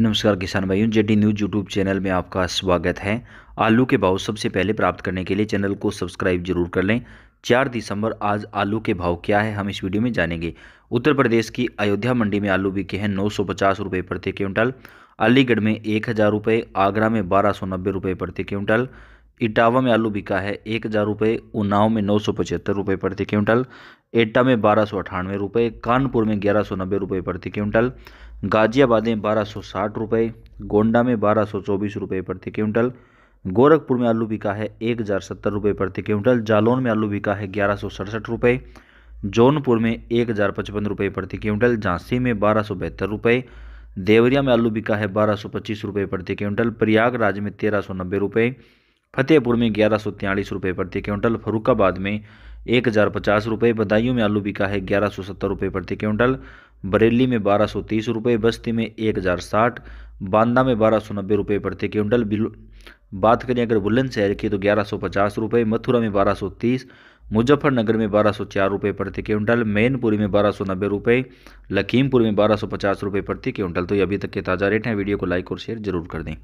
नमस्कार किसान भाइयों, जेडी न्यूज़ यूट्यूब चैनल में आपका स्वागत है। आलू के भाव सबसे पहले प्राप्त करने के लिए चैनल को सब्सक्राइब जरूर कर लें। 4 दिसंबर आज आलू के भाव क्या है, हम इस वीडियो में जानेंगे। उत्तर प्रदेश की अयोध्या मंडी में आलू बिके हैं 950 रुपये प्रति क्विंटल, अलीगढ़ में 1000 रुपये, आगरा में 1290 रुपये प्रति क्विंटल, इटावा में आलू बिका है 1000 रुपये, उन्नाव में 975 रुपये प्रति क्विंटल, एटा में 1298 रुपये, कानपुर में 1190 रुपये प्रति क्विंटल, गाजियाबाद में 1260 रुपये, गोंडा में 1224 रुपये प्रति क्विंटल, गोरखपुर में आलू बिका है 1070 रुपये प्रति क्विंटल, जालौन में आलू बिका है 1167 रुपये, जौनपुर में 1055 रुपये प्रति क्विंटल, झांसी में 1272 रुपये, देवरिया में आलू बिका है 1225 रुपये प्रति क्विंटल, प्रयागराज में 1390 रुपये, फतेहपुर में 1143 रुपये प्रति क्विंटल, फर्रुखाबाद में 1050 रुपये, बदायूं में आलू बिका है 1170 रुपये प्रति क्विंटल, बरेली में 1230 रुपये, बस्ती में 1060, बांदा में 1290 रुपये प्रति क्विंटल। बात करें अगर बुलंदशहर की तो 1150 रुपये, मथुरा में 1230, मुजफ्फरनगर में 1204 रुपये प्रति क्विंटल, मैनपुरी में 1290 रुपये, लखीमपुर में 1250 रुपये प्रति क्विंटल। तो ये अभी तक के ताज़ा रेट हैं। वीडियो को लाइक और शेयर जरूर कर दें।